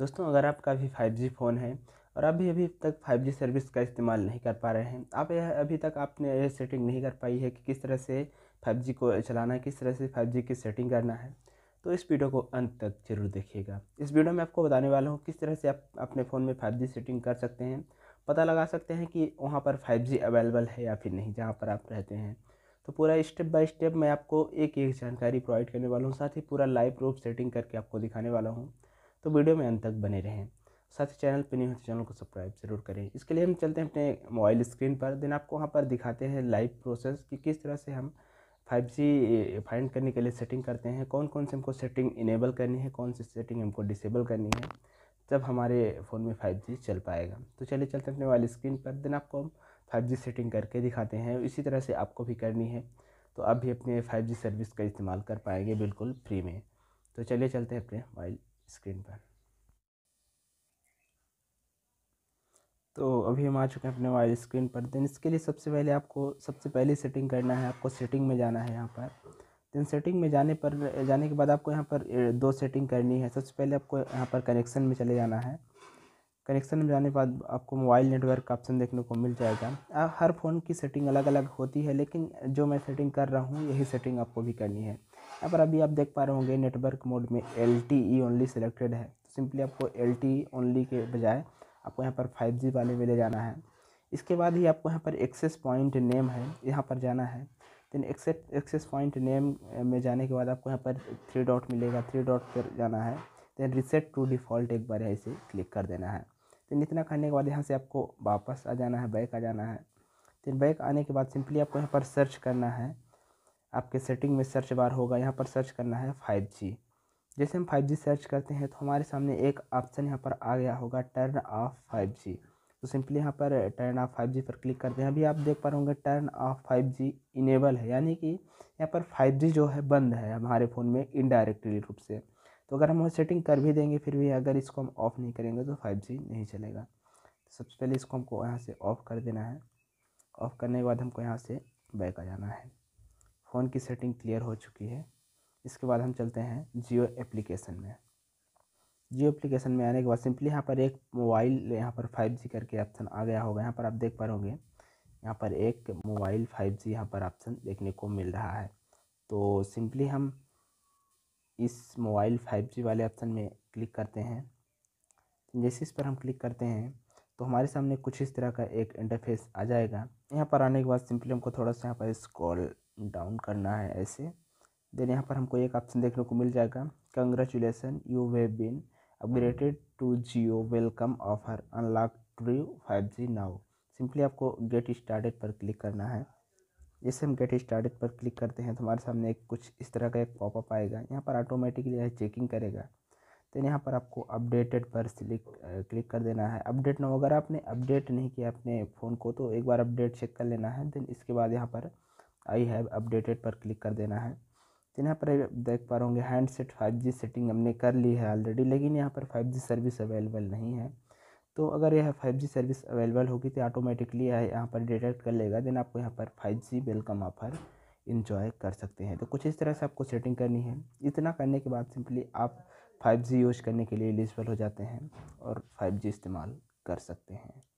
दोस्तों, अगर आपका अभी 5G फ़ोन है और अभी तक 5G सर्विस का इस्तेमाल नहीं कर पा रहे हैं, आप यह अभी तक आपने यह सेटिंग नहीं कर पाई है कि किस तरह से 5G को चलाना है, किस तरह से 5G की सेटिंग करना है, तो इस वीडियो को अंत तक जरूर देखिएगा। इस वीडियो में आपको बताने वाला हूँ किस तरह से आप अपने फ़ोन में 5G सेटिंग कर सकते हैं, पता लगा सकते हैं कि वहाँ पर 5G अवेलेबल है या फिर नहीं जहाँ पर आप रहते हैं। तो पूरा स्टेप बाय स्टेप मैं आपको एक एक जानकारी प्रोवाइड करने वाला हूँ, साथ ही पूरा लाइव रूप सेटिंग करके आपको दिखाने वाला हूँ, तो वीडियो में अंत तक बने रहें। साथ ही चैनल पर नहीं हो तो चैनल को सब्सक्राइब जरूर करें। इसके लिए हम चलते हैं अपने मोबाइल स्क्रीन पर, देन आपको वहाँ पर दिखाते हैं लाइव प्रोसेस कि किस तरह से हम 5G फाइंड करने के लिए सेटिंग करते हैं, कौन कौन से हमको सेटिंग इनेबल करनी है, कौन सी सेटिंग हमको डिसेबल करनी है, तब हमारे फ़ोन में 5G चल पाएगा। तो चलिए चलते हैं अपने मोबाइल स्क्रीन पर, देन आपको हम 5G सेटिंग करके दिखाते हैं। इसी तरह से आपको भी करनी है, तो आप भी अपने 5G सर्विस का इस्तेमाल कर पाएंगे बिल्कुल फ्री में। तो चलिए चलते हैं अपने मोबाइल स्क्रीन पर। तो अभी हम आ चुके हैं अपने मोबाइल स्क्रीन पर। देन इसके लिए सबसे पहले सेटिंग करना है, आपको सेटिंग में जाना है यहाँ पर। देन सेटिंग में जाने के बाद आपको यहाँ पर दो सेटिंग करनी है। सबसे पहले आपको यहाँ पर कनेक्शन में चले जाना है। कनेक्शन में जाने के बाद आपको मोबाइल नेटवर्क का ऑप्शन देखने को मिल जाएगा। हर फ़ोन की सेटिंग अलग अलग होती है, लेकिन जो मैं सेटिंग कर रहा हूँ यही सेटिंग आपको भी करनी है। यहाँ पर अभी आप देख पा रहे होंगे नेटवर्क मोड में LTE ओनली सिलेक्टेड है। सिंपली आपको LTE ओनली के बजाय आपको यहाँ पर 5G वाले में ले जाना है। इसके बाद ही आपको यहाँ पर एक्सेस पॉइंट नेम है, यहाँ पर जाना है। देन एक्सेस पॉइंट नेम में जाने के बाद आपको यहाँ पर 3 डॉट मिलेगा, 3 डॉट पर जाना है। देन रिसेट टू डिफ़ॉल्ट एक बार ऐसे क्लिक कर देना है। देन इतना करने के बाद यहाँ से आपको वापस आ जाना है, बैक आ जाना है। देन बैक आने के बाद सिंपली आपको यहाँ पर सर्च करना है, आपके सेटिंग में सर्च बार होगा, यहाँ पर सर्च करना है 5G। जैसे हम 5G सर्च करते हैं तो हमारे सामने एक ऑप्शन यहाँ पर आ गया होगा, टर्न ऑफ 5G। तो सिंपली यहाँ पर टर्न ऑफ 5G पर क्लिक करते हैं। अभी आप देख पा रहे होंगे टर्न ऑफ 5G इनेबल है, यानी कि यहाँ पर 5G जो है बंद है हमारे फ़ोन में इनडायरेक्टली रूप से। तो अगर हम वो सेटिंग कर भी देंगे फिर भी अगर इसको हम ऑफ़ नहीं करेंगे तो 5G नहीं चलेगा। सबसे पहले इसको हमको यहाँ से ऑफ़ कर देना है। ऑफ़ करने के बाद हमको यहाँ से बैक आ जाना है। फ़ोन की सेटिंग क्लियर हो चुकी है। इसके बाद हम चलते हैं जियो एप्लीकेशन में। जियो एप्लीकेशन में आने के बाद सिंपली यहाँ पर एक मोबाइल, यहाँ पर 5G करके ऑप्शन आ गया होगा। यहाँ पर आप देख पा रहे होंगे यहाँ पर एक मोबाइल 5G यहाँ पर ऑप्शन देखने को मिल रहा है। तो सिंपली हम इस मोबाइल 5G वाले ऑप्शन में क्लिक करते हैं। जैसे इस पर हम क्लिक करते हैं तो हमारे सामने कुछ इस तरह का एक इंटरफेस आ जाएगा। यहाँ पर आने के बाद सिंपली हमको थोड़ा सा यहाँ पर स्क्रॉल डाउन करना है ऐसे। देन यहाँ पर हमको एक ऑप्शन देखने को मिल जाएगा, congratulation you have been upgraded to Jio, welcome offer, unlock true 5G now. Simply आपको गेट स्टार्टेड पर क्लिक करना है। जैसे हम गेट स्टार्टेड पर क्लिक करते हैं तो हमारे सामने कुछ इस तरह का एक पॉपअप आएगा। यहाँ पर ऑटोमेटिकली यह चेकिंग करेगा। देन यहाँ पर आपको अपडेटेड पर क्लिक कर देना है। अपडेट ना हो, अगर आपने अपडेट नहीं किया अपने फ़ोन को तो एक बार अपडेट चेक कर लेना है। देन इसके बाद यहाँ पर आई हैव अपडेटेड पर क्लिक कर देना है। तो यहाँ पर देख पा रहे होंगे हैंडसेट 5G सेटिंग हमने कर ली है ऑलरेडी, लेकिन यहाँ पर 5G सर्विस अवेलेबल नहीं है। तो अगर यह 5G सर्विस अवेलेबल होगी तो ऑटोमेटिकली यह यहाँ पर डिटेक्ट कर लेगा। देन आपको यहाँ पर 5G वेलकम ऑफर इंजॉय कर सकते हैं। तो कुछ इस तरह से आपको सेटिंग करनी है। इतना करने के बाद सिंपली आप 5G यूज़ करने के लिए एलिजिबल हो जाते हैं और 5G इस्तेमाल कर सकते हैं।